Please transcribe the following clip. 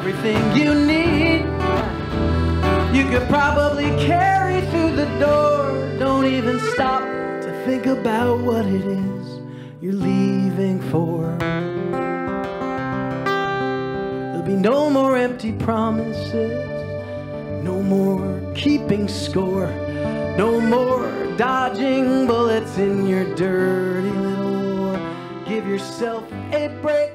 Everything you need, you could probably carry through the door. Don't even stop to think about what it is you're leaving for. There'll be no more empty promises, no more keeping score, no more dodging bullets in your dirty little war. Give yourself a break.